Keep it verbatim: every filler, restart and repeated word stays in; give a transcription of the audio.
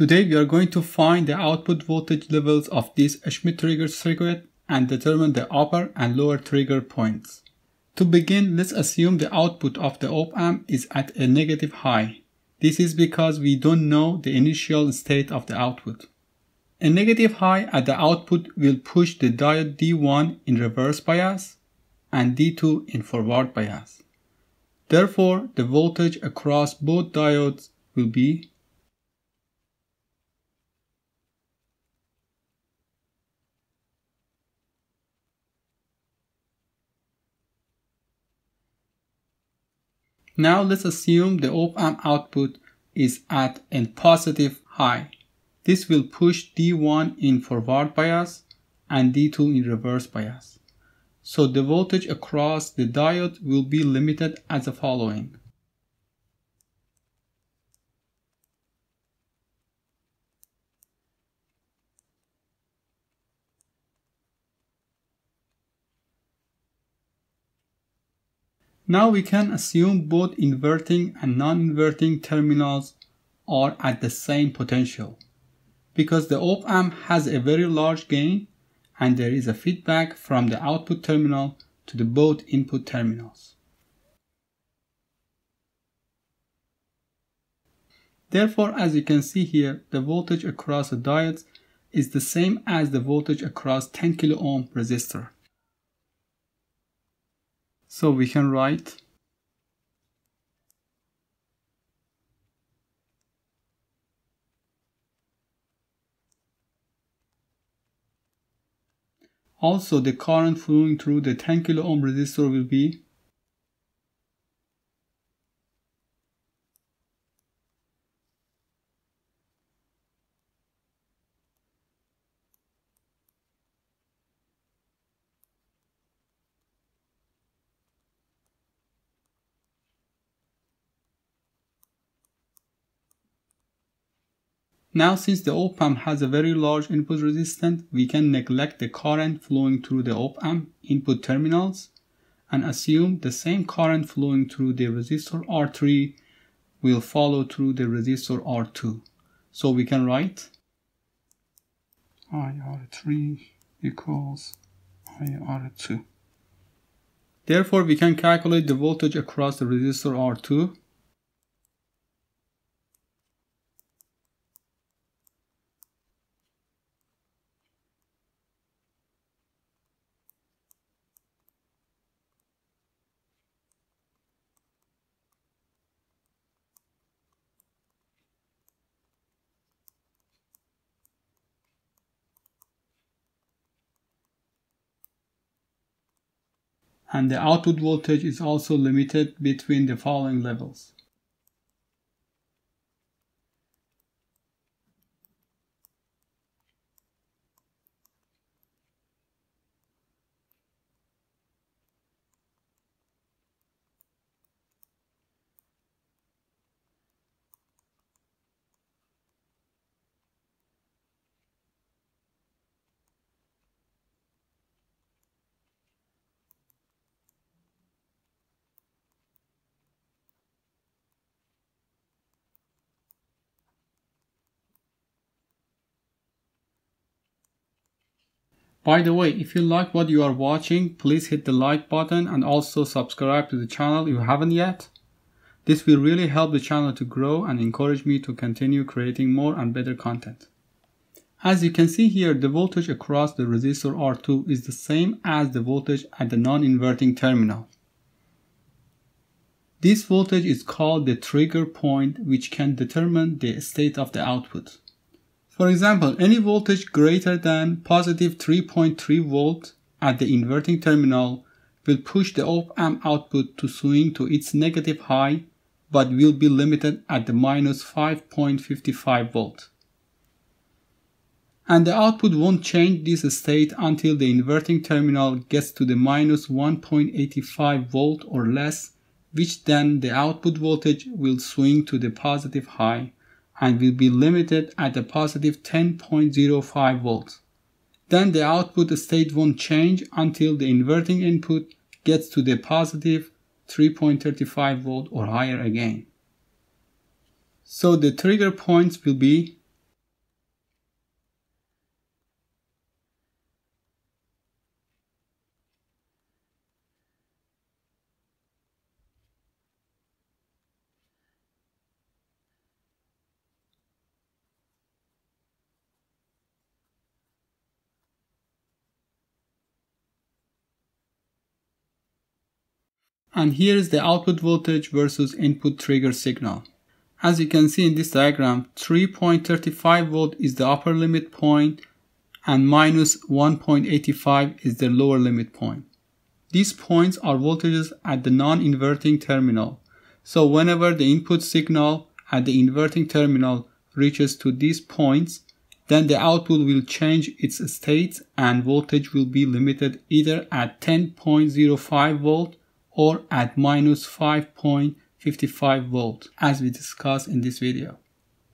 Today we are going to find the output voltage levels of this Schmitt trigger circuit and determine the upper and lower trigger points. To begin, let's assume the output of the op-amp is at a negative high. This is because we don't know the initial state of the output. A negative high at the output will push the diode D one in reverse bias and D two in forward bias. Therefore, the voltage across both diodes will be . Now let's assume the op-amp output is at a positive high. This will push D one in forward bias and D two in reverse bias. So the voltage across the diode will be limited as the following. Now we can assume both inverting and non-inverting terminals are at the same potential. Because the op-amp has a very large gain and there is a feedback from the output terminal to the both input terminals. Therefore, as you can see here, the voltage across the diodes is the same as the voltage across ten kilo ohm resistor. So we can write also the current flowing through the ten kilo ohm resistor will be . Now, since the op-amp has a very large input resistance, we can neglect the current flowing through the op-amp input terminals and assume the same current flowing through the resistor R three will follow through the resistor R two. So we can write I R three equals I R two. Therefore, we can calculate the voltage across the resistor R two. And the output voltage is also limited between the following levels. By the way, if you like what you are watching, please hit the like button and also subscribe to the channel if you haven't yet. This will really help the channel to grow and encourage me to continue creating more and better content. As you can see here, the voltage across the resistor R two is the same as the voltage at the non-inverting terminal. This voltage is called the trigger point, which can determine the state of the output. For example, any voltage greater than positive three point three volts at the inverting terminal will push the op-amp output to swing to its negative high, but will be limited at the minus five point five five volts. And the output won't change this state until the inverting terminal gets to the minus one point eight five volt or less, which then the output voltage will swing to the positive high and will be limited at a positive ten point zero five volts. Then the output state won't change until the inverting input gets to the positive three point three five volt or higher again. So the trigger points will be And here is the output voltage versus input trigger signal. As you can see in this diagram, three point three five volt is the upper limit point and minus one point eight five is the lower limit point. These points are voltages at the non-inverting terminal. So whenever the input signal at the inverting terminal reaches to these points, then the output will change its state and voltage will be limited either at ten point zero five volt or at minus five point five five volt, as we discussed in this video.